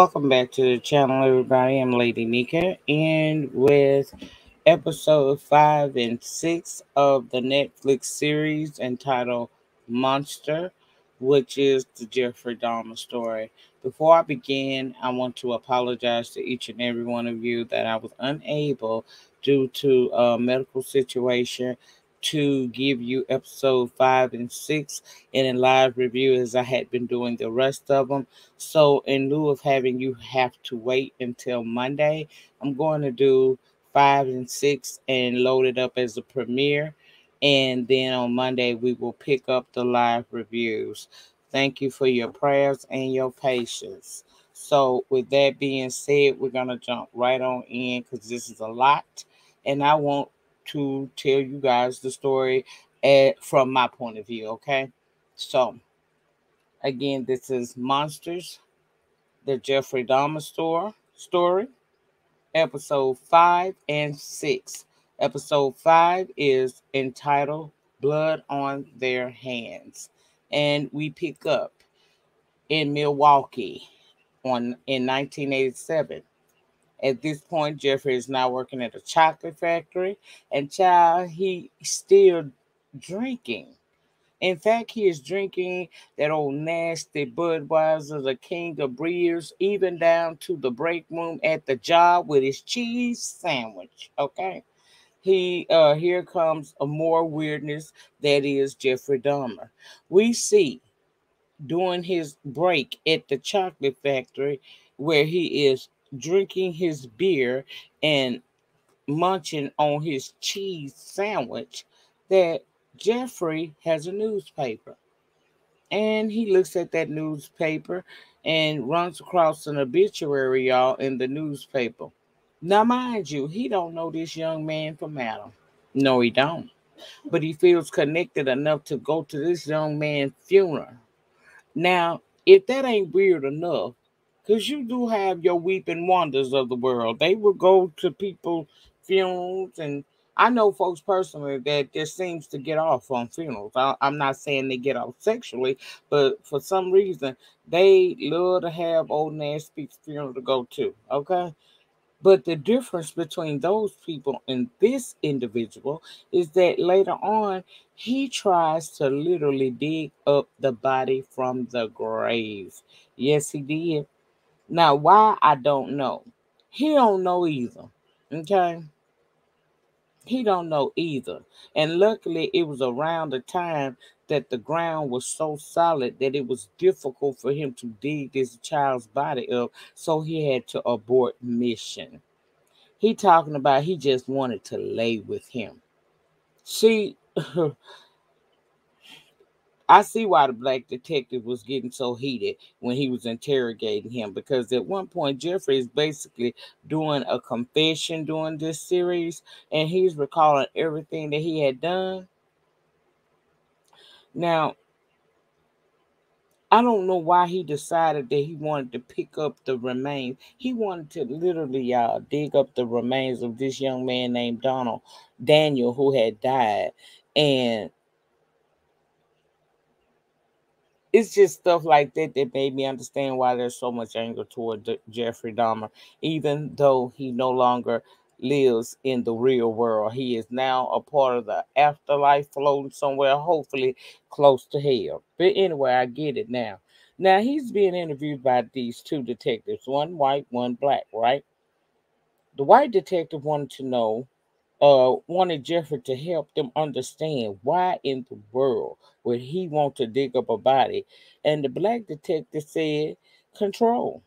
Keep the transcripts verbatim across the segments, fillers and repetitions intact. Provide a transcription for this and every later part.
Welcome back to the channel, everybody. I'm Lady Nyca, and with episode five and six of the Netflix series entitled Monster, which is the Jeffrey Dahmer story. Before I begin, I want to apologize to each and every one of you that I was unable, due to a medical situation, to give you episode five and six in a live review as I had been doing the rest of them. So in lieu of having you have to wait until Monday, I'm going to do five and six and load it up as a premiere. And then on Monday, we will pick up the live reviews. Thank you for your prayers and your patience. So with that being said, we're going to jump right on in because this is a lot. And I won't to tell you guys the story at, from my point of view, okay? So, again, this is Monsters, the Jeffrey Dahmer store, story, episode five and six. Episode five is entitled Blood on Their Hands. And we pick up in Milwaukee on in nineteen eighty-seven. At this point, Jeffrey is now working at a chocolate factory, and child, he's still drinking. In fact, he is drinking that old nasty Budweiser, the king of beers, even down to the break room at the job with his cheese sandwich, okay? He, uh, here comes a more weirdness that is Jeffrey Dahmer. We see during his break at the chocolate factory where he is drinking his beer and munching on his cheese sandwich, that Jeffrey has a newspaper. And he looks at that newspaper and runs across an obituary, y'all, in the newspaper. Now, mind you, he don't know this young man from Adam. No, he don't. But he feels connected enough to go to this young man's funeral. Now, if that ain't weird enough, because you do have your weeping wonders of the world. They will go to people's funerals. And I know folks personally that just seems to get off on funerals. I, I'm not saying they get off sexually, but for some reason, they love to have old nasty funeral to go to, okay? But the difference between those people and this individual is that later on, he tries to literally dig up the body from the grave. Yes, he did. Now, why, I don't know. He don't know either, okay? He don't know either. And luckily, it was around the time that the ground was so solid that it was difficult for him to dig this child's body up, so he had to abort mission. He talking about he just wanted to lay with him. See, I see why the black detective was getting so heated when he was interrogating him, because at one point, Jeffrey is basically doing a confession during this series, and he's recalling everything that he had done. Now, I don't know why he decided that he wanted to pick up the remains. He wanted to literally uh, dig up the remains of this young man named Donald Daniel, who had died, and it's just stuff like that that made me understand why there's so much anger toward D- Jeffrey Dahmer, even though he no longer lives in the real world. He is now a part of the afterlife, floating somewhere, hopefully close to hell. But anyway, I get it now. Now, he's being interviewed by these two detectives, one white, one black, right? The white detective wanted to know, Uh, wanted Jeffrey to help them understand why in the world would he want to dig up a body. And the black detective said, control.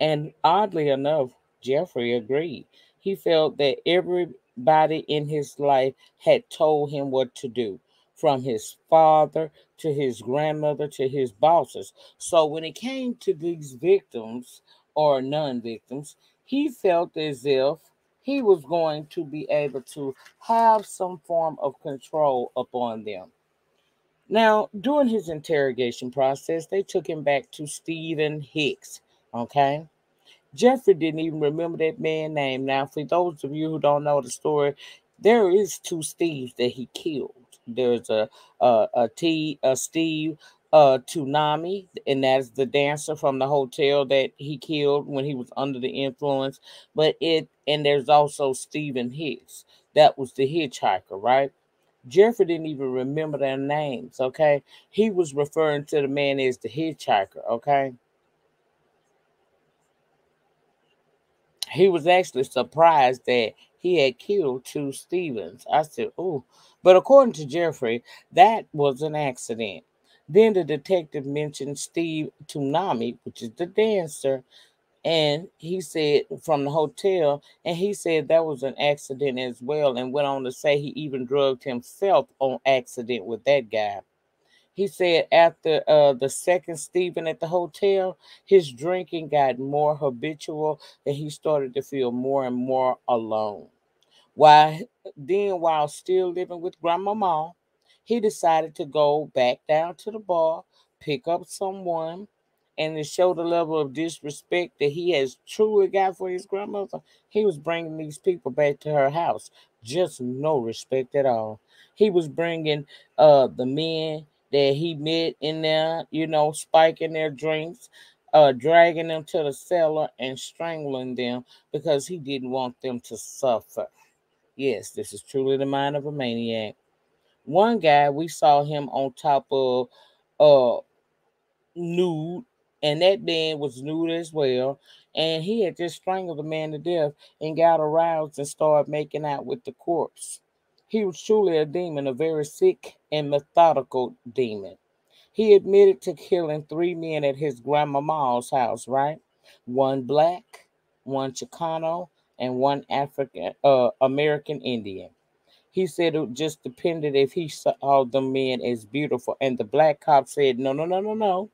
And oddly enough, Jeffrey agreed. He felt that everybody in his life had told him what to do, from his father to his grandmother to his bosses. So when it came to these victims or non-victims, he felt as if he was going to be able to have some form of control upon them. Now, during his interrogation process, they took him back to Stephen Hicks, okay? Jeffrey didn't even remember that man's name. Now, for those of you who don't know the story, there is two Steves that he killed. There's a, a, a T, a Steve, uh, Tsunami, and that's the dancer from the hotel that he killed when he was under the influence. But it, and there's also Stephen Hicks. That was the hitchhiker, right? Jeffrey didn't even remember their names, okay? He was referring to the man as the hitchhiker, okay? He was actually surprised that he had killed two Stevens. I said, ooh. But according to Jeffrey, that was an accident. Then the detective mentioned Steve Tsunami, which is the dancer, and he said from the hotel, and he said that was an accident as well, and went on to say he even drugged himself on accident with that guy. He said after uh, the second Stephen at the hotel, his drinking got more habitual and he started to feel more and more alone. While, then while still living with Grandmama, he decided to go back down to the bar, pick up someone, and to show the level of disrespect that he has truly got for his grandmother. He was bringing these people back to her house. Just no respect at all. He was bringing uh, the men that he met in there, you know, spiking their drinks, uh, dragging them to the cellar and strangling them because he didn't want them to suffer. Yes, this is truly the mind of a maniac. One guy, we saw him on top of uh, nude, and that man was nude as well. And he had just strangled the man to death and got aroused and started making out with the corpse. He was truly a demon, a very sick and methodical demon. He admitted to killing three men at his grandmama's house, right? One black, one Chicano, and one African uh, American Indian. He said it just depended if he saw the men as beautiful. And the black cop said, no, no, no, no, no.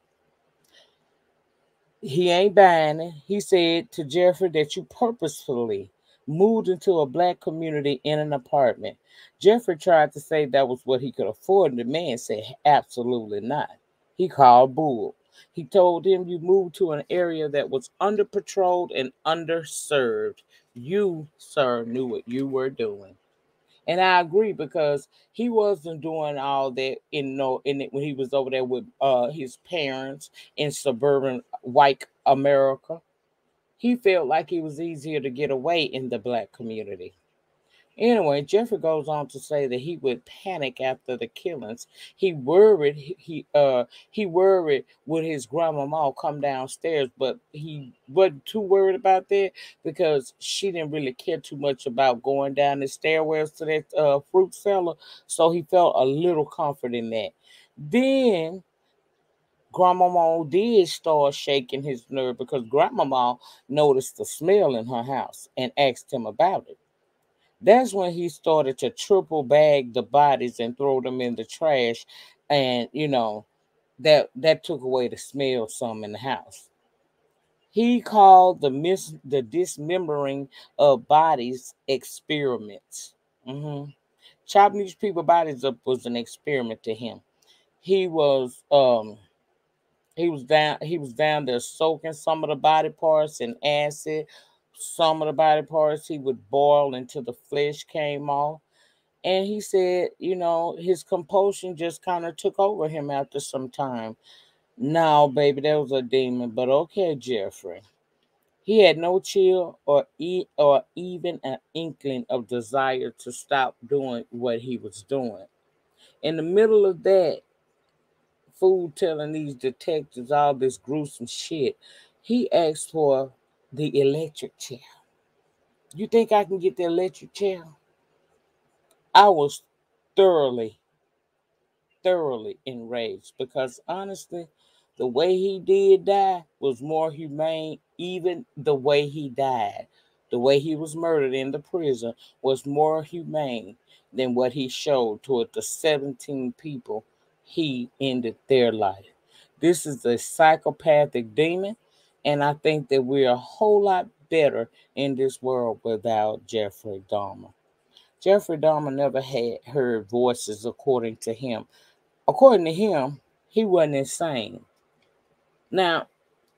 He ain't buying it. He said to Jeffrey that you purposefully moved into a black community in an apartment. Jeffrey tried to say that was what he could afford. And the man said, absolutely not. He called bull. He told him you moved to an area that was under-patrolled and underserved. You, sir, knew what you were doing. And I agree, because he wasn't doing all that in no in it when he was over there with uh, his parents in suburban white America. He felt like it was easier to get away in the black community. Anyway, Jeffrey goes on to say that he would panic after the killings. He worried he uh he worried would his grandmama come downstairs, but he wasn't too worried about that because she didn't really care too much about going down the stairwells to that uh, fruit cellar. So he felt a little comfort in that. Then Grandmama did start shaking his nerve because Grandmama noticed the smell in her house and asked him about it. That's when he started to triple bag the bodies and throw them in the trash. And, you know, that that took away the smell some in the house. He called the, mis the dismembering of bodies experiments. Mm-hmm. Chopping these people's bodies up was an experiment to him. He was... um. He was down, he was down there soaking some of the body parts in acid. Some of the body parts he would boil until the flesh came off. And he said, you know, his compulsion just kind of took over him after some time. No, baby, that was a demon. But okay, Jeffrey. He had no chill or e or even an inkling of desire to stop doing what he was doing. In the middle of that, fool telling these detectives all this gruesome shit, he asked for the electric chair. You think I can get the electric chair? I was thoroughly, thoroughly enraged because honestly, the way he did die was more humane. Even the way he died, the way he was murdered in the prison was more humane than what he showed toward the seventeen people he ended their life. This is a psychopathic demon, and I think that we're a whole lot better in this world without Jeffrey Dahmer. Jeffrey Dahmer never had heard voices, according to him. According to him, he wasn't insane. Now,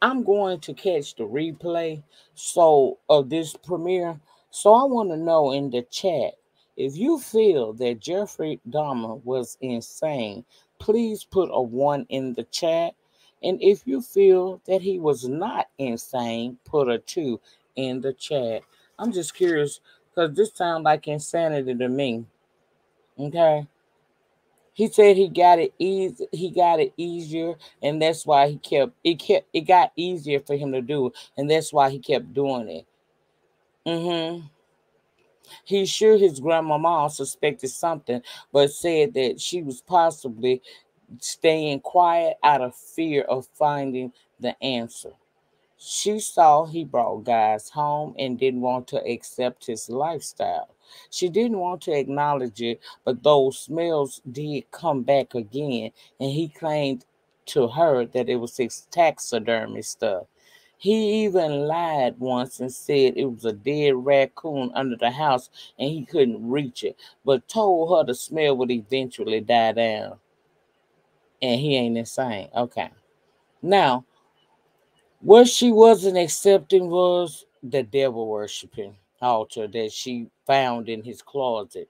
I'm going to catch the replay so of this premiere, so I want to know in the chat, If you feel that Jeffrey Dahmer was insane, please put a one in the chat. And if you feel that he was not insane, put a two in the chat. I'm just curious, because this sounds like insanity to me. Okay. He said he got it easy, he got it easier, and that's why he kept it kept it got easier for him to do it, and that's why he kept doing it. Mm-hmm. He's sure his grandmama suspected something, but said that she was possibly staying quiet out of fear of finding the answer. She saw he brought guys home and didn't want to accept his lifestyle. She didn't want to acknowledge it, but those smells did come back again, and he claimed to her that it was his taxidermy stuff. He even lied once and said it was a dead raccoon under the house and he couldn't reach it, but told her the smell would eventually die down. And he ain't insane. Okay. Now, what she wasn't accepting was the devil worshiping altar that she found in his closet.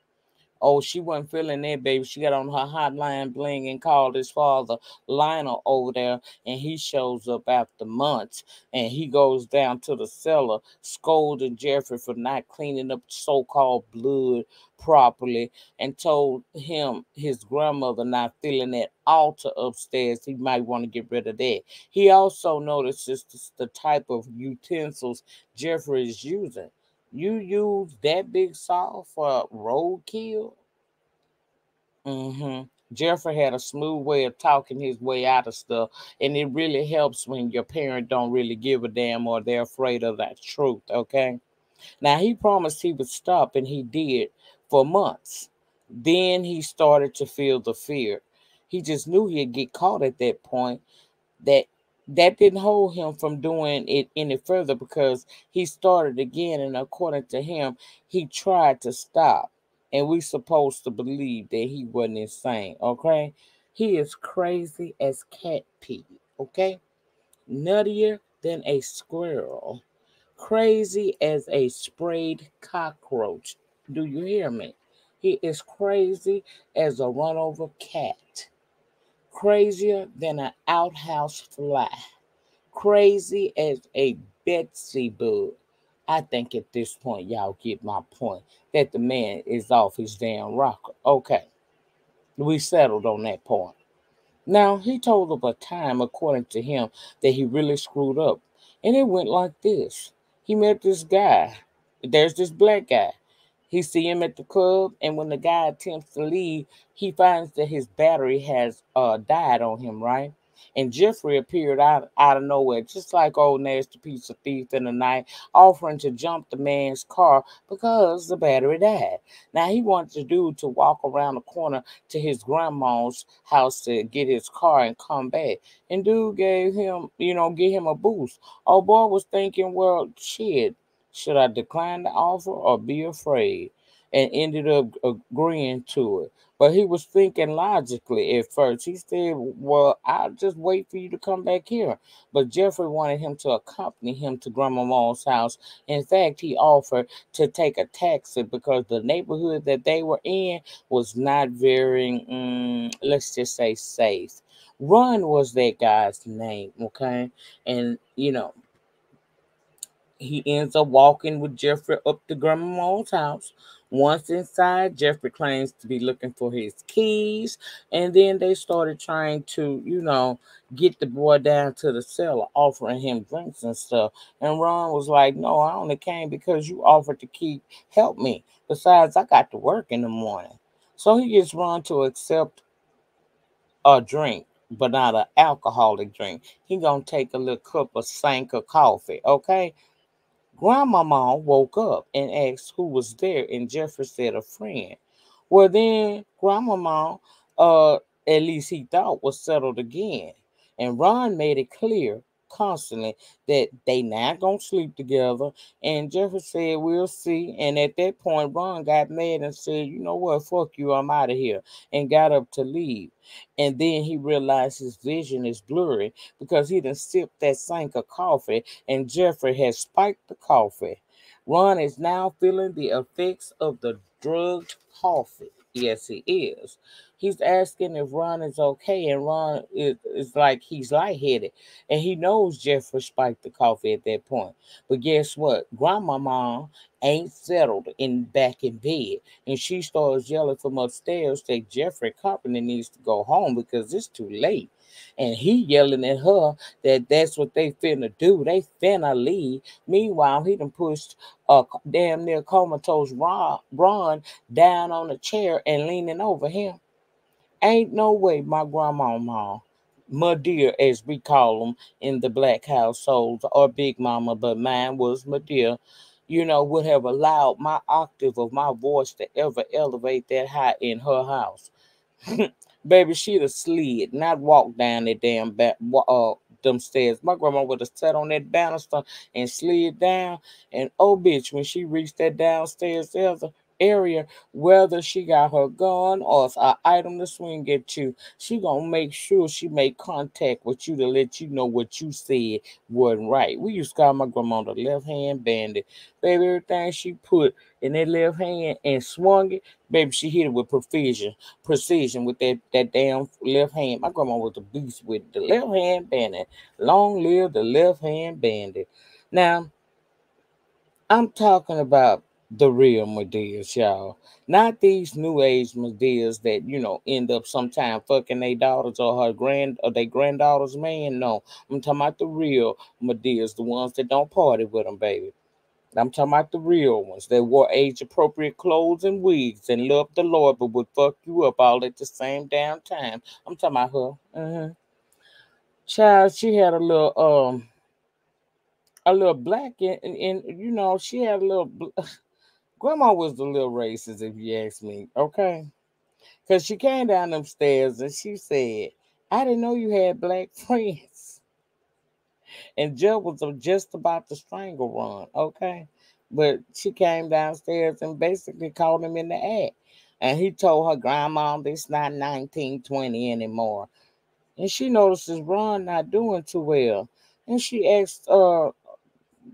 Oh, she wasn't feeling that, baby. She got on her hotline bling and called his father, Lionel, over there, and he shows up after months, and he goes down to the cellar, scolding Jeffrey for not cleaning up so-called blood properly, and told him his grandmother not feeling that altar upstairs, he might want to get rid of that. He also notices the type of utensils Jeffrey is using. You use that big saw for roadkill? Mm-hmm. Jeffrey had a smooth way of talking his way out of stuff, and it really helps when your parent don't really give a damn or they're afraid of that truth, okay? Now, he promised he would stop, and he did for months. Then he started to feel the fear. He just knew he'd get caught at that point. That That didn't hold him from doing it any further because he started again, and according to him, he tried to stop, and we're supposed to believe that he wasn't insane, okay? He is crazy as cat pee, okay? Nuttier than a squirrel. Crazy as a sprayed cockroach. Do you hear me? He is crazy as a run-over cat. Crazier than an outhouse fly. Crazy as a Betsy bug. I think at this point, y'all get my point. That the man is off his damn rocker. Okay. We settled on that point. Now, he told of a time, according to him, that he really screwed up. And it went like this. He met this guy. There's this black guy. He see him at the club, and when the guy attempts to leave, he finds that his battery has uh, died on him, right? And Jeffrey appeared out, out of nowhere, just like old nasty piece of thief in the night, offering to jump the man's car because the battery died. Now, he wanted the dude to walk around the corner to his grandma's house to get his car and come back. And dude gave him, you know, give him a boost. Old boy was thinking, well, shit. Should I decline the offer or be afraid? And ended up agreeing to it. But he was thinking logically at first. He said, well, I'll just wait for you to come back here. But Jeffrey wanted him to accompany him to Grandmama's house. In fact, he offered to take a taxi because the neighborhood that they were in was not very, mm, let's just say, safe. Ron was that guy's name, okay? And, you know, he ends up walking with Jeffrey up to Grandma's house. Once inside, Jeffrey claims to be looking for his keys. And then they started trying to, you know, get the boy down to the cellar, offering him drinks and stuff. And Ron was like, no, I only came because you offered to keep, help me. Besides, I got to work in the morning. So he gets Ron to accept a drink, but not an alcoholic drink. He gonna take a little cup of Sanka coffee, okay? Grandmama woke up and asked who was there, and Jeffrey said a friend. Well, then Grandmama, uh, at least he thought, was settled again. And Ron made it clear constantly that they not going to sleep together. And Jeffrey said, we'll see. And at that point, Ron got mad and said, you know what, fuck you, I'm out of here. And got up to leave. And then he realized his vision is blurry because he done sipped that sink of coffee and Jeffrey had spiked the coffee. Ron is now feeling the effects of the drugged coffee. Yes, he is. He's asking if Ron is okay, and Ron is, is like he's lightheaded, and he knows Jeffrey spiked the coffee at that point. But guess what? Grandmama ain't settled in back in bed, and she starts yelling from upstairs that Jeffrey Carpenter needs to go home because it's too late. And he yelling at her that that's what they finna do. They finna leave. Meanwhile, he done pushed a damn near comatose Ron, Ron down on a chair and leaning over him. Ain't no way my grandmama, my dear as we call them in the black households, or big mama, but mine was my dear, you know, would have allowed my octave of my voice to ever elevate that high in her house. Baby, she'd have slid, not walked down that damn back, uh, them stairs. My grandma would have sat on that banister and slid down. And oh, bitch, when she reached that downstairs area, whether she got her gun or an item to swing at you, she gonna make sure she make contact with you to let you know what you said wasn't right. We used to call my grandma the left hand bandit. Baby, everything she put in that left hand and swung it, baby, she hit it with precision, precision with that, that damn left hand. My grandma was a beast with the left hand bandit. Long live the left hand bandit. Now, I'm talking about the real Medeas, y'all. Not these new age Medeas that, you know, end up sometime fucking their daughters or her grand or their granddaughter's man. No, I'm talking about the real Medeas, the ones that don't party with them, baby. I'm talking about the real ones that wore age-appropriate clothes and wigs and loved the Lord but would fuck you up all at the same damn time. I'm talking about her. Mm-hmm. Child, she had a little, um, a little black, and, and, and you know, she had a little... Grandma was a little racist, if you ask me, okay? Because she came down them stairs and she said, I didn't know you had black friends. And Jeff was just about to strangle Ron, okay? But she came downstairs and basically called him in the act. And he told her grandma, this not nineteen twenty anymore. And she notices Ron not doing too well. And she asked, uh,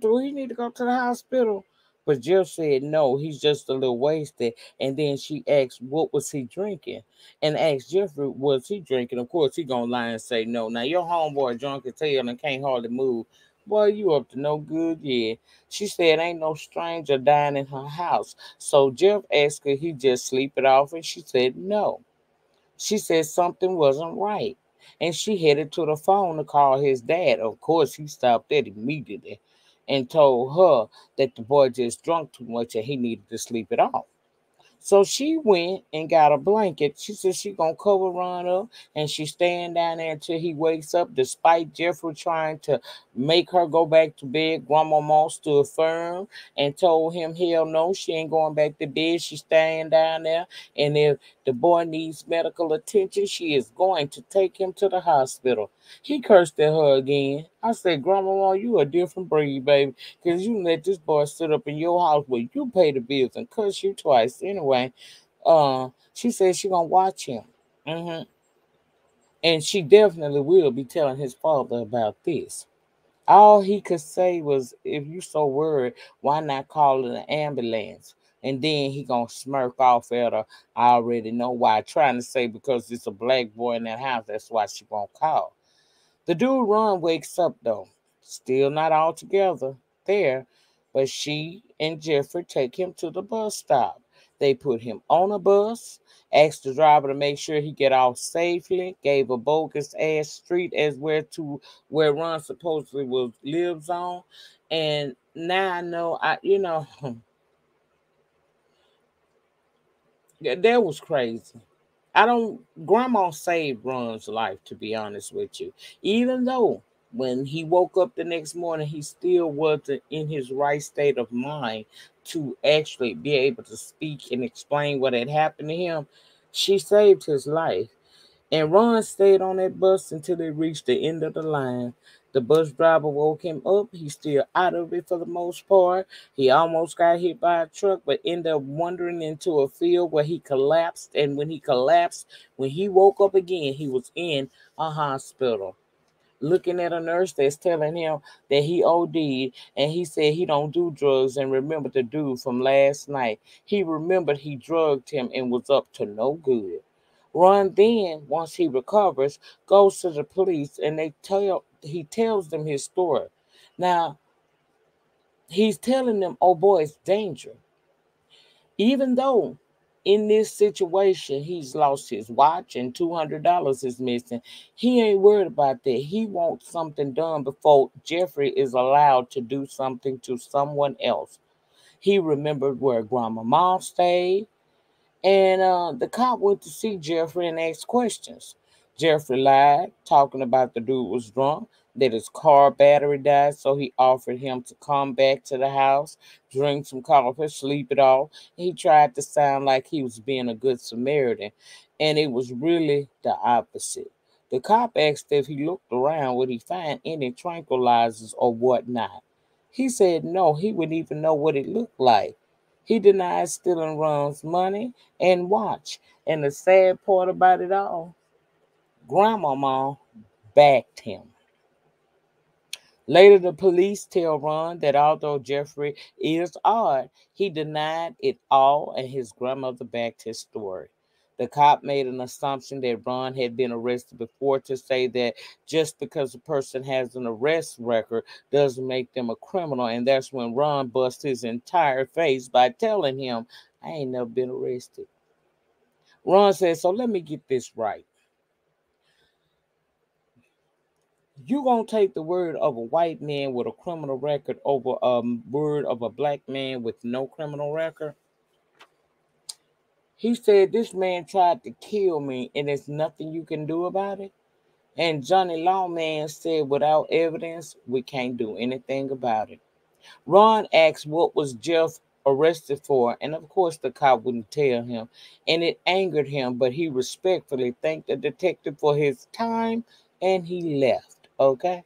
do he need to go to the hospital? But Jeff said, no, he's just a little wasted. And then she asked, what was he drinking? And asked Jeffrey, was he drinking? Of course, he gonna lie and say no. Now, your homeboy drunk as hell and can't hardly move. Boy, you up to no good, yeah. She said, ain't no stranger dying in her house. So Jeff asked her, he just sleep it off. And she said, no. She said something wasn't right. And she headed to the phone to call his dad. Of course, he stopped that immediately and told her that the boy just drunk too much and he needed to sleep it off. So she went and got a blanket. She said she gonna cover Ron up and she's staying down there until he wakes up, despite Jeffrey trying to make her go back to bed. Grandmama stood firm and told him, hell no, she ain't going back to bed. She's staying down there. And if the boy needs medical attention, she is going to take him to the hospital. He cursed at her again. I said, Grandmama, you a different breed, baby, because you let this boy sit up in your house where you pay the bills and cuss you twice. Anyway, uh, she said she gonna watch him. Mm-hmm. And she definitely will be telling his father about this. All he could say was, if you so worried, why not call an ambulance? And then he gonna smirk off at her. I already know why. Trying to say because it's a black boy in that house, that's why she won't call. The dude Ron wakes up, though, still not all together there, but she and Jeffrey take him to the bus stop. They put him on a bus, asked the driver to make sure he get off safely, gave a bogus-ass street as where to where Ron supposedly was lives on, and now I know, I you know, that was crazy. I don't, Grandma saved Ron's life, to be honest with you. Even though when he woke up the next morning, he still wasn't in his right state of mind to actually be able to speak and explain what had happened to him, she saved his life. And Ron stayed on that bus until they reached the end of the line. The bus driver woke him up. He's still out of it for the most part. He almost got hit by a truck, but ended up wandering into a field where he collapsed. And when he collapsed, when he woke up again, he was in a hospital. looking at a nurse that's telling him that he O D'd, and he said he don't do drugs and remembered the dude from last night. He remembered he drugged him and was up to no good. Ron then, once he recovers, goes to the police and they tell he tells them his story. Now, he's telling them, oh boy, it's danger. Even though in this situation he's lost his watch and two hundred dollars is missing, he ain't worried about that. He wants something done before Jeffrey is allowed to do something to someone else. He remembered where Grandmama stayed. And uh, the cop went to see Jeffrey and asked questions. Jeffrey lied, talking about the dude was drunk, that his car battery died, so he offered him to come back to the house, drink some coffee, sleep it off. He tried to sound like he was being a good Samaritan, and it was really the opposite. The cop asked if he looked around, would he find any tranquilizers or whatnot. He said no, he wouldn't even know what it looked like. He denied stealing Ron's money and watch. And the sad part about it all, Grandmama backed him. Later, the police tell Ron that although Jeffrey is odd, he denied it all and his grandmother backed his story. The cop made an assumption that Ron had been arrested before to say that just because a person has an arrest record doesn't make them a criminal. And that's when Ron busts his entire face by telling him, I ain't never been arrested. Ron says, so let me get this right. You're going to take the word of a white man with a criminal record over a word of a black man with no criminal record? He said, this man tried to kill me and there's nothing you can do about it. And Johnny Lawman said, without evidence, we can't do anything about it. Ron asked, what was Jeff arrested for? And of course, the cop wouldn't tell him. And it angered him, but he respectfully thanked the detective for his time and he left, okay?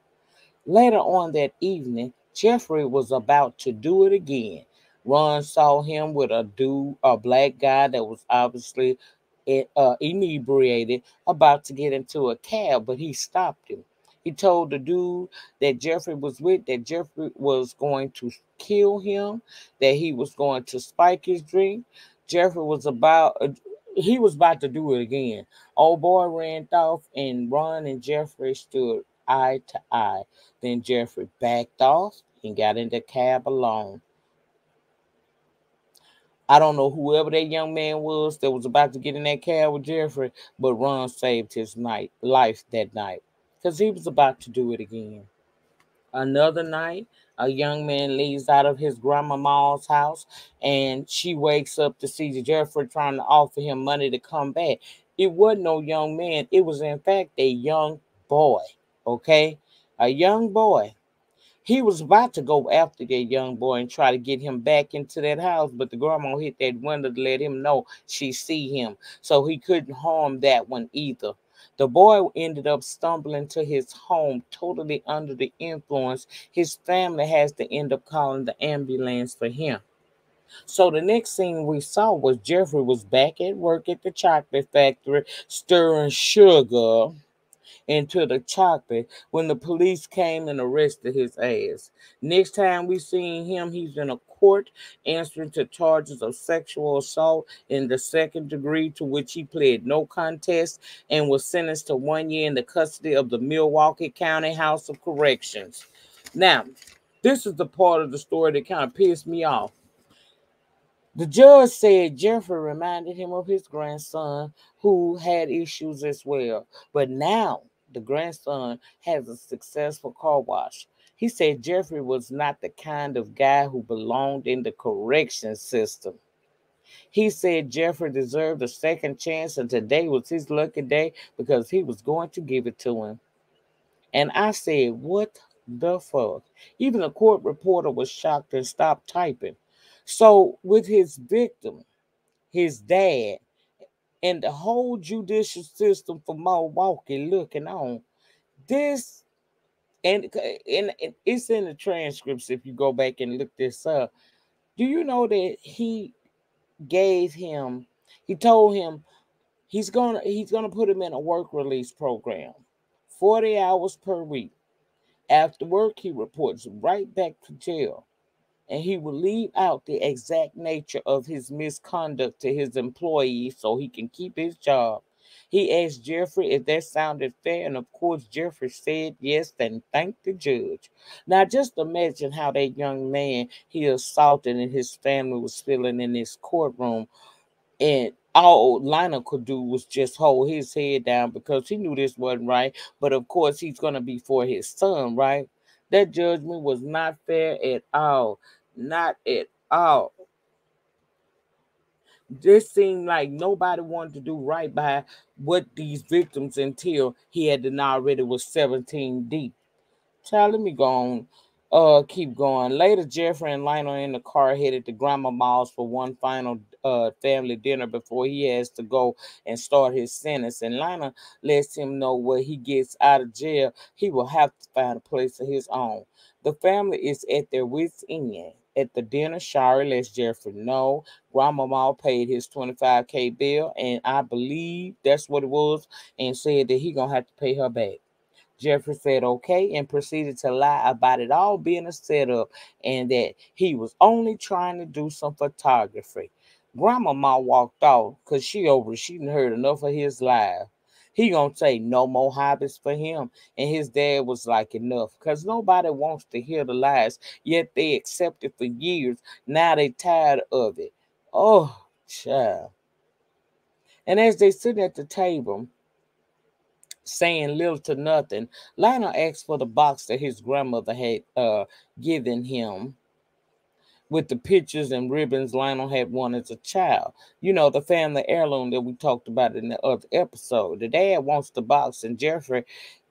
Later on that evening, Jeffrey was about to do it again. Ron saw him with a dude, a black guy that was obviously uh, inebriated, about to get into a cab, but he stopped him. He told the dude that Jeffrey was with, that Jeffrey was going to kill him, that he was going to spike his drink. Jeffrey was about, uh, he was about to do it again. Old boy ran off and Ron and Jeffrey stood eye to eye. Then Jeffrey backed off and got in the cab alone. I don't know whoever that young man was that was about to get in that cab with Jeffrey, but Ron saved his night life that night because he was about to do it again. Another night, a young man leaves out of his grandmama's house, and she wakes up to see Jeffrey trying to offer him money to come back. It wasn't no young man. It was, in fact, a young boy, okay? A young boy. He was about to go after that young boy and try to get him back into that house, but the grandma hit that window to let him know she see him, so he couldn't harm that one either. The boy ended up stumbling to his home totally under the influence. His family has to end up calling the ambulance for him. So the next thing we saw was Jeffrey was back at work at the chocolate factory stirring sugar into the chocolate when the police came and arrested his ass. Next time we seen him, he's in a court answering to charges of sexual assault in the second degree, to which he pled no contest and was sentenced to one year in the custody of the Milwaukee County House of Corrections. Now, this is the part of the story that kind of pissed me off. The judge said Jeffrey reminded him of his grandson who had issues as well. But now the grandson has a successful car wash. He said Jeffrey was not the kind of guy who belonged in the correction system. He said Jeffrey deserved a second chance and today was his lucky day because he was going to give it to him. And I said, what the fuck? Even a court reporter was shocked and stopped typing. So with his victim, his dad, and the whole judicial system for Milwaukee looking on, this, and, and, and it's in the transcripts if you go back and look this up. Do you know that he gave him, he told him he's gonna he's gonna put him in a work release program forty hours per week. After work, he reports right back to jail, and he will leave out the exact nature of his misconduct to his employees so he can keep his job. He asked Jeffrey if that sounded fair, and of course, Jeffrey said yes and thanked the judge. Now, just imagine how that young man he assaulted and his family was feeling in this courtroom, and all Lionel could do was just hold his head down because he knew this wasn't right, but of course, he's going to be for his son, right? That judgment was not fair at all. Not at all. This seemed like nobody wanted to do right by what these victims until he had done already was seventeen deep. Child, let me go on. Uh, keep going. Later, Jeffrey and Lionel in the car headed to Grandma Miles for one final uh, family dinner before he has to go and start his sentence. And Lionel lets him know when he gets out of jail, he will have to find a place of his own. The family is at their wits' end. At the dinner, Shari lets Jeffrey know Grandma Miles paid his twenty-five K bill, and I believe that's what it was, and said that he going to have to pay her back. Jeffrey said okay and proceeded to lie about it all being a setup and that he was only trying to do some photography. Grandmama walked off because she over she didn't heard enough of his lies. He gonna say no more hobbies for him, and his dad was like enough because nobody wants to hear the lies, yet they accepted for years. Now they tired of it. Oh, child. And as they sit at the table, saying little to nothing, Lionel asked for the box that his grandmother had uh, given him with the pictures and ribbons Lionel had won as a child. You know, the family heirloom that we talked about in the other episode. The dad wants the box, and Jeffrey,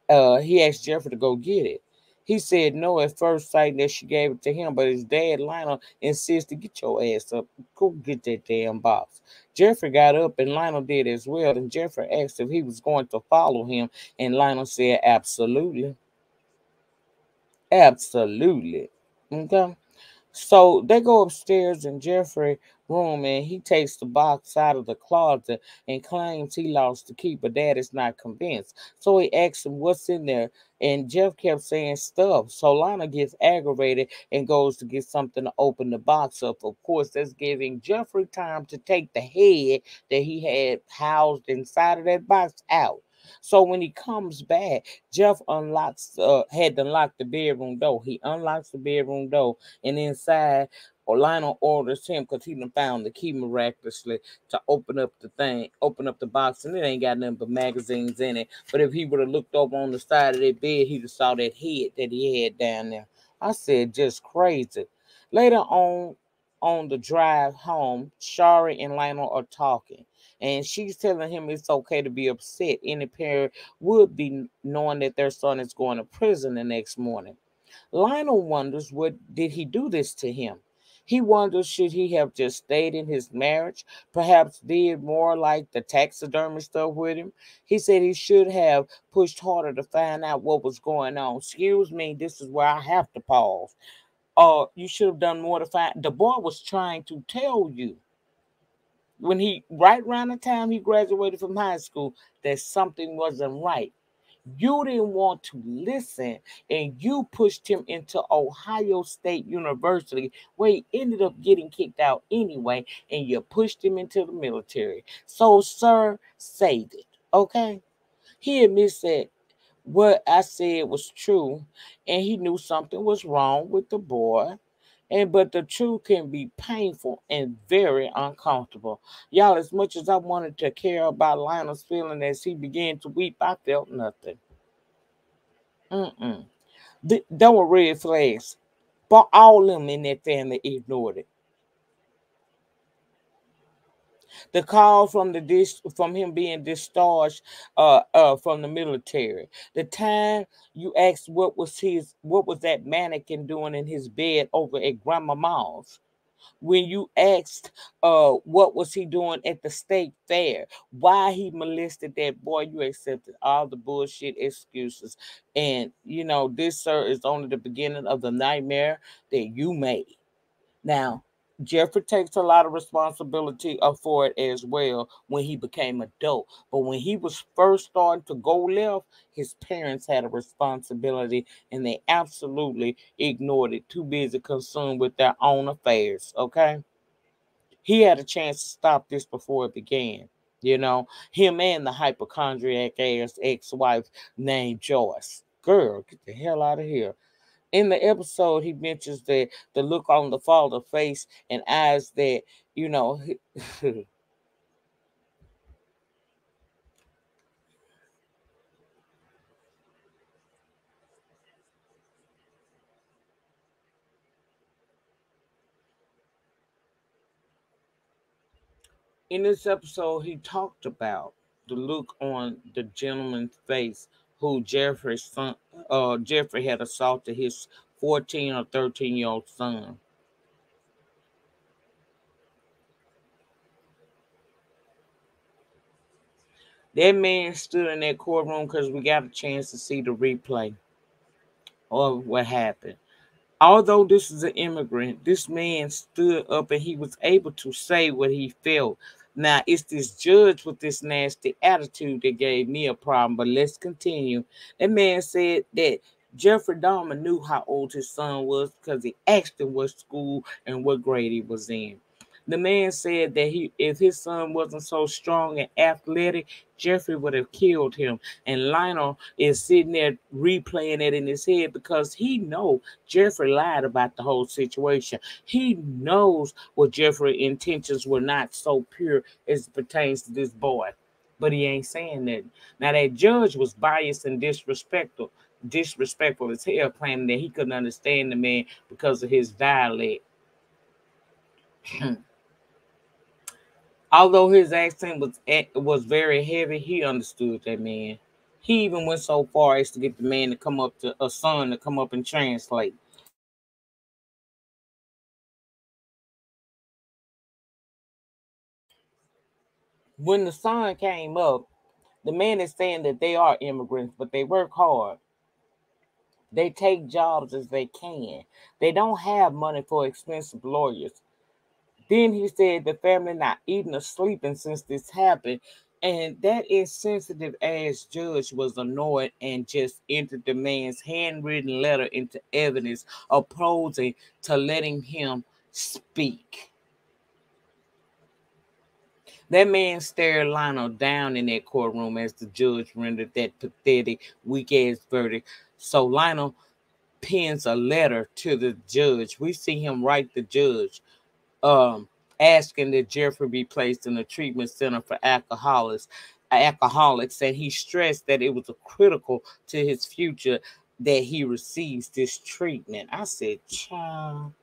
uh, he asked Jeffrey to go get it. He said no at first, sight that she gave it to him, but his dad, Lionel, insists to get your ass up. Go get that damn box. Jeffrey got up, and Lionel did as well, and Jeffrey asked if he was going to follow him, and Lionel said absolutely. Absolutely. Okay? So they go upstairs in Jeffrey's room, and he takes the box out of the closet and claims he lost the key, but Dad is not convinced. So he asks him what's in there, and Jeff kept saying stuff. So Lana gets aggravated and goes to get something to open the box up. Of course, that's giving Jeffrey time to take the head that he had housed inside of that box out. So when he comes back, Jeff unlocks, uh, had to lock the bedroom door. He unlocks the bedroom door, and inside, Lionel orders him because he done found the key miraculously to open up the thing, open up the box, and it ain't got nothing but magazines in it. But if he would have looked over on the side of that bed, he'd have saw that head that he had down there. I said, just crazy. Later on, on the drive home, Shari and Lionel are talking. And she's telling him it's okay to be upset. Any parent would be, knowing that their son is going to prison the next morning. Lionel wonders, what did he do this to him? He wonders, should he have just stayed in his marriage? Perhaps did more like the taxidermy stuff with him? He said he should have pushed harder to find out what was going on. Excuse me, this is where I have to pause. Uh, you should have done more to find. The boy was trying to tell you. When he, right around the time he graduated from high school, that something wasn't right. You didn't want to listen, and you pushed him into Ohio State University, where he ended up getting kicked out anyway, and you pushed him into the military. So, sir, save it, okay? He admits that what I said was true, and he knew something was wrong with the boy. And but the truth can be painful and very uncomfortable. Y'all, as much as I wanted to care about Lionel's feeling as he began to weep, I felt nothing. Mm-mm. Th- there were red flags, but all of them in that family ignored it. The call from the dis- from him being discharged uh, uh, from the military. The time you asked what was his what was that mannequin doing in his bed over at Grandma Mom's. When you asked uh, what was he doing at the state fair, why he molested that boy, you accepted all the bullshit excuses. And, you know, this, sir, is only the beginning of the nightmare that you made. Now, Jeffrey takes a lot of responsibility for it as well when he became adult. But when he was first starting to go left, his parents had a responsibility, and they absolutely ignored it, too busy consumed with their own affairs, okay? He had a chance to stop this before it began, you know? Him and the hypochondriac-ass ex-wife named Joyce. Girl, get the hell out of here. In the episode, he mentions that the look on the father's face and eyes that, you know, in this episode, he talked about the look on the gentleman's face who Jeffrey's son, uh, Jeffrey had assaulted his fourteen or thirteen-year-old son. That man stood in that courtroom because we got a chance to see the replay of what happened. Although this is an immigrant, this man stood up and he was able to say what he felt. Now, it's this judge with this nasty attitude that gave me a problem, but let's continue. That man said that Jeffrey Dahmer knew how old his son was because he asked him what school and what grade he was in. The man said that he, if his son wasn't so strong and athletic, Jeffrey would have killed him. And Lionel is sitting there replaying it in his head because he knows Jeffrey lied about the whole situation. He knows what Jeffrey's intentions were not so pure as it pertains to this boy. But he ain't saying that. Now, that judge was biased and disrespectful, disrespectful as hell, claiming that he couldn't understand the man because of his dialect. Although his accent was was very heavy, he understood that man. He even went so far as to get the man to come up to a son to come up and translate. When the son came up, the man is saying that they are immigrants, but they work hard. They take jobs as they can. They don't have money for expensive lawyers. Then he said the family not eating or sleeping since this happened. And that insensitive ass judge was annoyed and just entered the man's handwritten letter into evidence, opposing to letting him speak. That man stared Lionel down in that courtroom as the judge rendered that pathetic, weak-ass verdict. So Lionel pens a letter to the judge. We see him write the judge. Um, asking that Jeffrey be placed in a treatment center for alcoholics, alcoholics, and he stressed that it was a critical to his future that he receives this treatment. I said, child.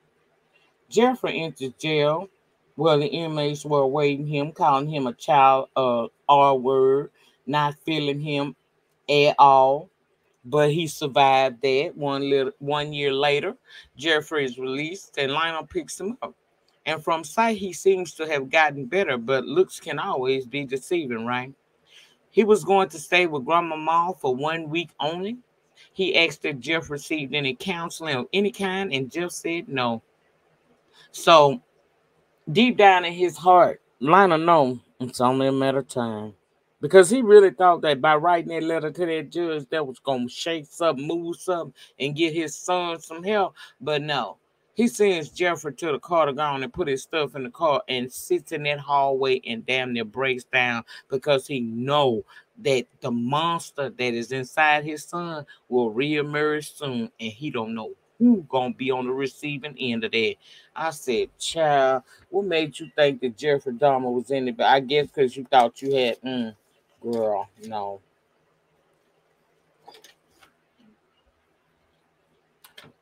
Jeffrey entered jail where the inmates were awaiting him, calling him a child, uh, R-word, not feeling him at all. But he survived that. One, little, one year later, Jeffrey is released, and Lionel picks him up. And from sight, he seems to have gotten better, but looks can always be deceiving, right? He was going to stay with Grandmama for one week only. He asked if Jeff received any counseling of any kind, and Jeff said no. So, deep down in his heart, Lionel knows it's only a matter of time. Because he really thought that by writing that letter to that judge, that was going to shake something, move something, and get his son some help, but no. He sends Jeffrey to the car to go on and put his stuff in the car and sits in that hallway and damn near breaks down because he know that the monster that is inside his son will reemerge soon and he don't know who gonna be on the receiving end of that. I said, child, what made you think that Jeffrey Dahmer was in it? But I guess because you thought you had, mm, girl, no.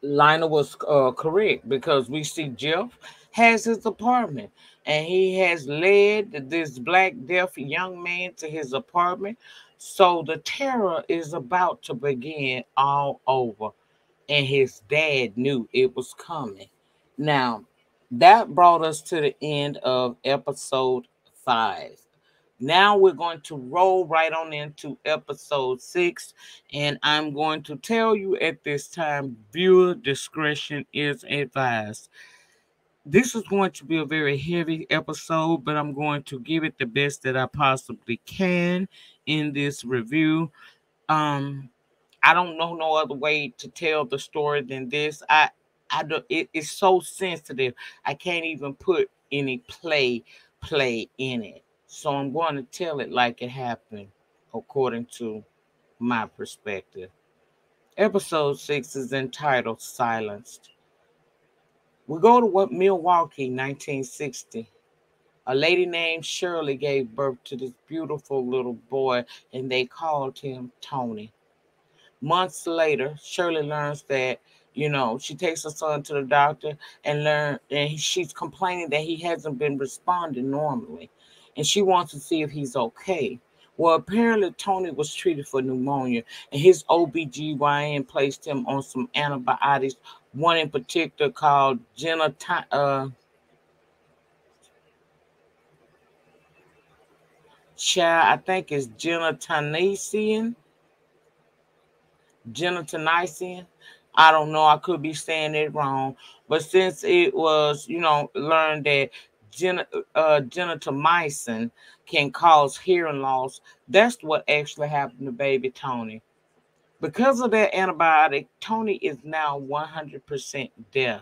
Lionel was uh, correct because we see Jeff has his apartment and he has led this black deaf young man to his apartment. So the terror is about to begin all over and his dad knew it was coming. Now, that brought us to the end of episode five. Now we're going to roll right on into episode six, and I'm going to tell you at this time, viewer discretion is advised. this is going to be a very heavy episode, but I'm going to give it the best that I possibly can in this review. Um, I don't know no other way to tell the story than this. I, I do, it, it's so sensitive. I can't even put any play, play in it. So I'm going to tell it like it happened, according to my perspective. Episode six is entitled Silenced. We go to what Milwaukee, nineteen sixty. A lady named Shirley gave birth to this beautiful little boy, and they called him Tony. Months later, Shirley learns that, you know, she takes her son to the doctor and learn, and she's complaining that he hasn't been responding normally, and she wants to see if he's okay. Well, apparently Tony was treated for pneumonia, and his O B G Y N placed him on some antibiotics, one in particular called Gentamicin. Uh, I think it's Gentamicin. Gentamicin. I don't know. I could be saying it wrong. But since it was, you know, learned that Gen, uh, Gentamicin can cause hearing loss, that's what actually happened to baby Tony. Because of that antibiotic, Tony is now one hundred percent deaf.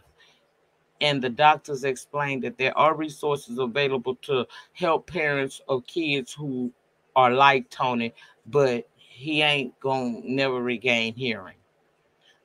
And the doctors explained that there are resources available to help parents or kids who are like Tony, but he ain't gonna never regain hearing.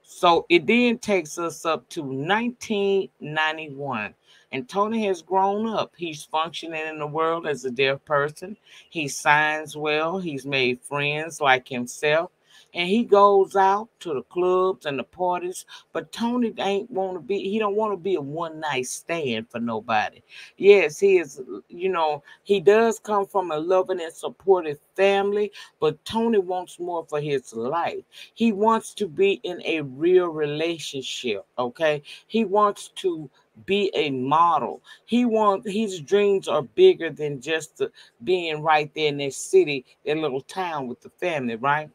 So it then takes us up to nineteen ninety-one. And Tony has grown up. He's functioning in the world as a deaf person. He signs well. He's made friends like himself. And he goes out to the clubs and the parties, but Tony ain't want to be, he don't want to be a one-night stand for nobody. Yes, he is, you know, he does come from a loving and supportive family, but Tony wants more for his life. He wants to be in a real relationship, okay? He wants to be a model. He wants, his dreams are bigger than just being right there in that city, that little town with the family, right?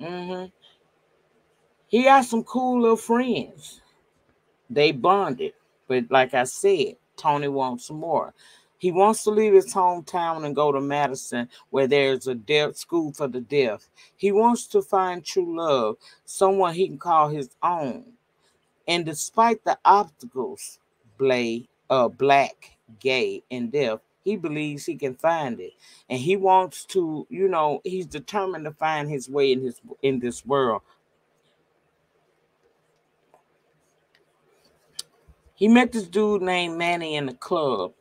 Mm-hmm. He got some cool little friends. They bonded. But like I said, Tony wants more. He wants to leave his hometown and go to Madison, where there's a deaf school for the deaf. He wants to find true love, someone he can call his own. And despite the obstacles, Blade, uh, black, gay, and deaf, he believes he can find it, and he wants to, you know, he's determined to find his way in his in this world. He met this dude named Manny in the club,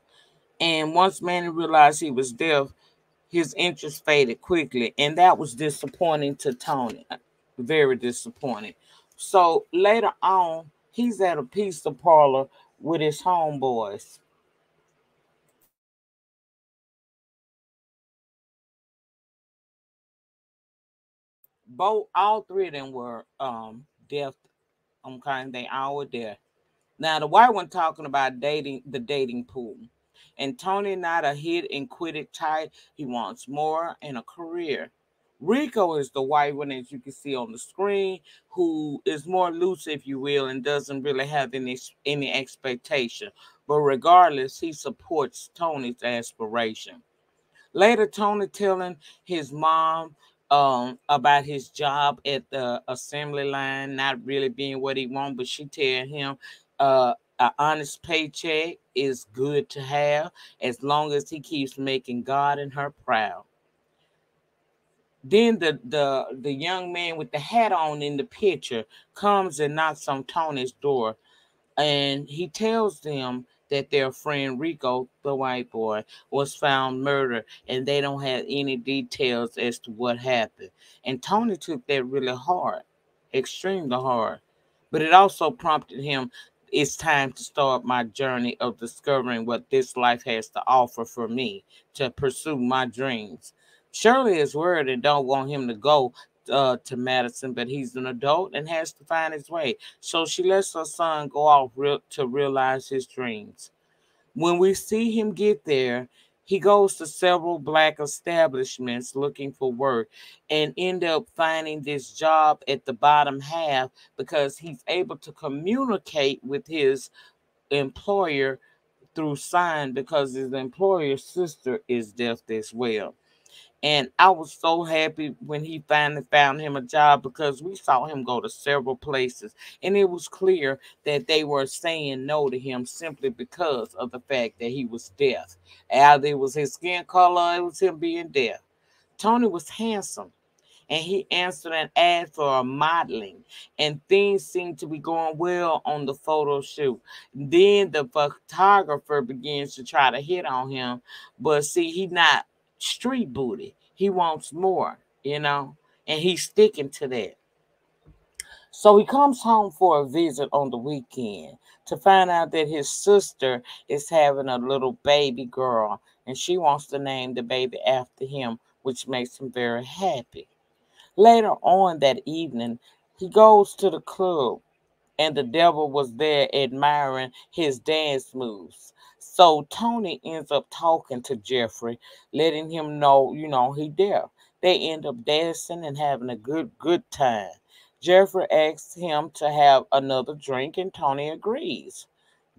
and once Manny realized he was deaf, his interest faded quickly, and that was disappointing to Tony, very disappointing. So later on, he's at a pizza parlor with his homeboys. Both, all three of them were um, deaf. I'm kind of, they all were deaf. Now, the white one talking about dating, the dating pool. And Tony not a hit and quit it type. He wants more and a career. Rico is the white one, as you can see on the screen, who is more loose, if you will, and doesn't really have any, any expectation. But regardless, he supports Tony's aspiration. Later, Tony telling his mom Um, about his job at the assembly line not really being what he wants, but she tell him uh, an honest paycheck is good to have as long as he keeps making God and her proud. Then the, the, the young man with the hat on in the picture comes and knocks on Tony's door, and he tells them that their friend Rico, the white boy, was found murdered, and they don't have any details as to what happened. And Tony took that really hard, extremely hard. But it also prompted him, it's time to start my journey of discovering what this life has to offer for me to pursue my dreams. Shirley is worried and don't want him to go Uh, to Madison, but he's an adult and has to find his way. So she lets her son go off real to realize his dreams. When we see him get there, he goes to several black establishments looking for work and end up finding this job at the bottom half because he's able to communicate with his employer through sign because his employer's sister is deaf as well. And I was so happy when he finally found him a job, because we saw him go to several places. And it was clear that they were saying no to him simply because of the fact that he was deaf. Either it was his skin color, it was him being deaf. Tony was handsome, and he answered an ad for a modeling, and things seemed to be going well on the photo shoot. Then the photographer begins to try to hit on him, but see, he's not street booty. He wants more, you know, and he's sticking to that. So he comes home for a visit on the weekend to find out that his sister is having a little baby girl, and she wants to name the baby after him, which makes him very happy. Later on that evening, he goes to the club, and the devil was there admiring his dance moves. So Tony ends up talking to Jeffrey, letting him know, you know, he deaf. They end up dancing and having a good, good time. Jeffrey asks him to have another drink, and Tony agrees.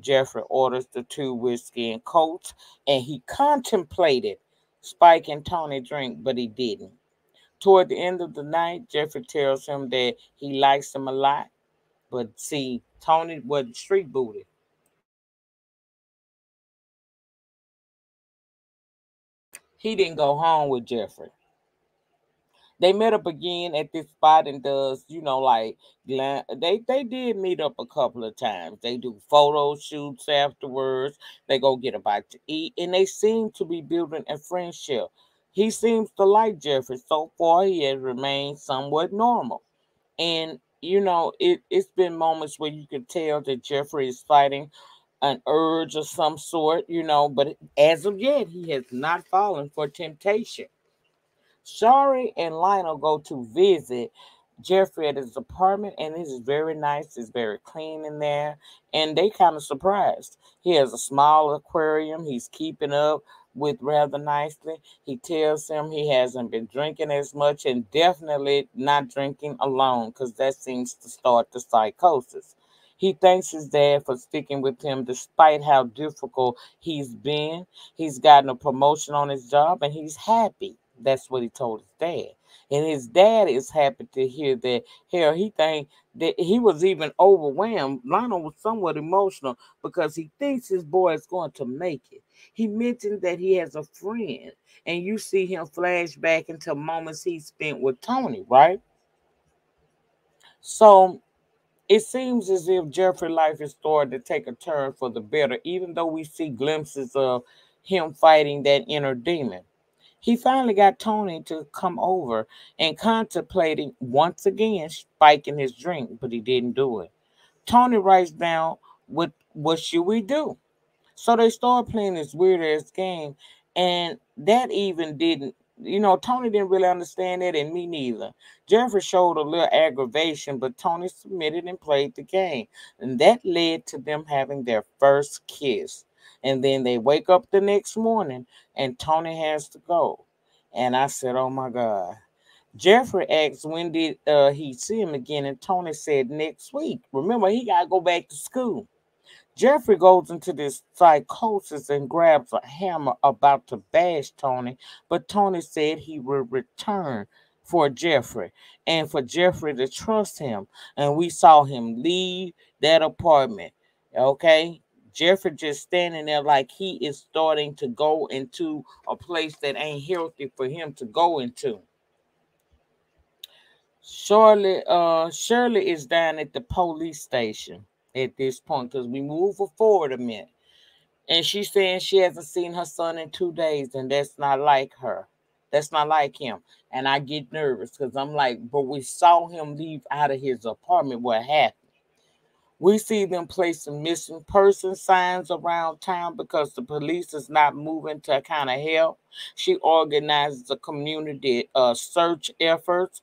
Jeffrey orders the two whiskey and Colts, and he contemplated spiking Tony drink, but he didn't. Toward the end of the night, Jeffrey tells him that he likes him a lot. But see, Tony wasn't street booted. He didn't go home with Jeffrey. They met up again at this spot and does, you know, like, they, they did meet up a couple of times. They do photo shoots afterwards. They go get a bite to eat. And they seem to be building a friendship. He seems to like Jeffrey. So far, he has remained somewhat normal. And, you know, it, it's been moments where you can tell that Jeffrey is fighting an urge of some sort, you know, but as of yet, he has not fallen for temptation. Shari and Lionel go to visit Jeffrey at his apartment, and it is very nice. It's very clean in there, and they kind of surprised. He has a small aquarium he's keeping up with rather nicely. He tells him he hasn't been drinking as much, and definitely not drinking alone, because that seems to start the psychosis. He thanks his dad for sticking with him despite how difficult he's been. He's gotten a promotion on his job, and he's happy. That's what he told his dad. And his dad is happy to hear that. Hell, he thinks that he was even overwhelmed. Lionel was somewhat emotional because he thinks his boy is going to make it. He mentioned that he has a friend, and you see him flash back into moments he spent with Tony, right? So it seems as if Jeffrey's life is starting to take a turn for the better, even though we see glimpses of him fighting that inner demon. He finally got Tony to come over and contemplating once again spiking his drink, but he didn't do it. Tony writes down, what, what should we do? So they start playing this weird-ass game, and that even didn't, you know, Tony didn't really understand that, and me neither. Jeffrey showed a little aggravation, but Tony submitted and played the game. And that led to them having their first kiss. And then they wake up the next morning, and Tony has to go. And I said, oh, my God. Jeffrey asked when did uh, he see him again, and Tony said next week. Remember, he got to go back to school. Jeffrey goes into this psychosis and grabs a hammer about to bash Tony, but Tony said he will return for Jeffrey and for Jeffrey to trust him. And we saw him leave that apartment, okay? Jeffrey just standing there like he is starting to go into a place that ain't healthy for him to go into. Shirley, uh, Shirley is down at the police station at this point, because we move forward a minute, and she's saying she hasn't seen her son in two days, and that's not like her, that's not like him. And I get nervous because I'm like, but we saw him leave out of his apartment. What happened? We see them placing missing person signs around town because the police is not moving to kind of help. She organizes a community uh, search efforts,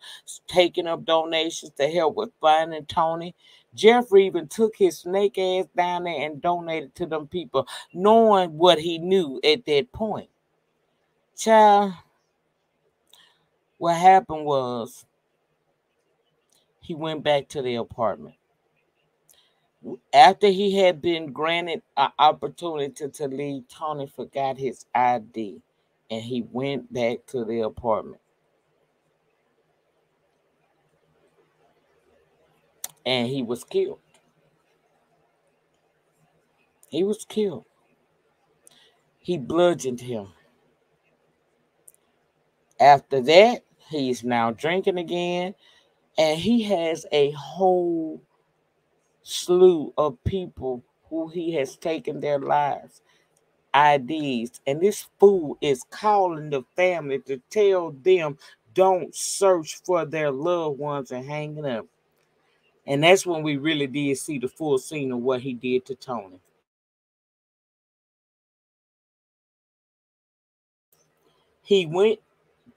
taking up donations to help with finding Tony. Jeffrey even took his snake ass down there and donated to them people, knowing what he knew at that point. Child, what happened was he went back to the apartment. After he had been granted an opportunity to leave, Tony forgot his I D and he went back to the apartment. And he was killed. He was killed. He bludgeoned him. After that, he's now drinking again. And he has a whole slew of people who he has taken their lives, I Ds. And this fool is calling the family to tell them don't search for their loved ones and hanging up. And that's when we really did see the full scene of what he did to Tony. He went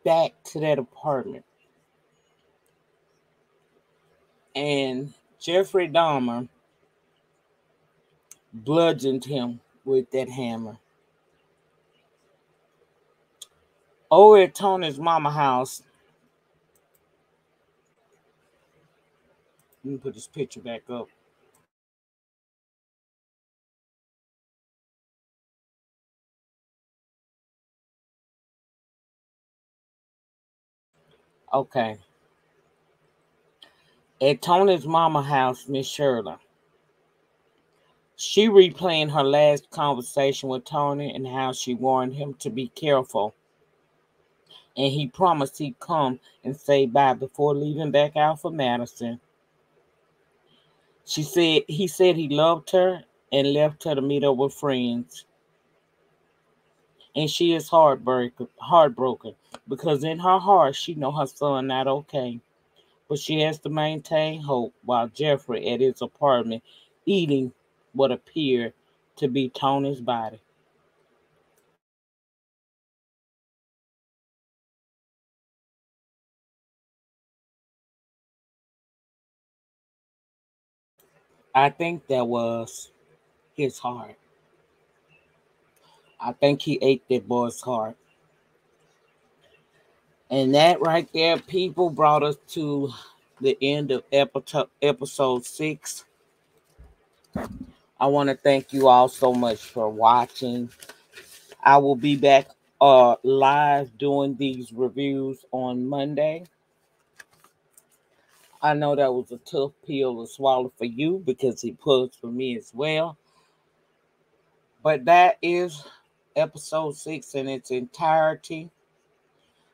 back to that apartment. And Jeffrey Dahmer bludgeoned him with that hammer. Over at Tony's mama house. Let me put this picture back up. Okay. At Tony's mama house, Miss Shirley. She replaying her last conversation with Tony and how she warned him to be careful. And he promised he'd come and say bye before leaving back out for Madison. She said, he said he loved her and left her to meet up with friends. And she is heartbroken, heartbroken because in her heart, she know her son not okay. But she has to maintain hope while Jeffrey at his apartment eating what appeared to be Tony's body. I think that was his heart. I think he ate that boy's heart. And that right there, people, brought us to the end of episode six. I want to thank you all so much for watching. I will be back uh, live doing these reviews on Monday. I know that was a tough pill to swallow for you because it was for me as well. But that is episode six in its entirety.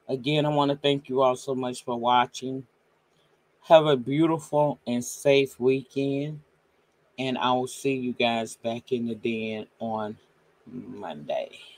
Again, I want to thank you all so much for watching. Have a beautiful and safe weekend. And I will see you guys back in the den on Monday.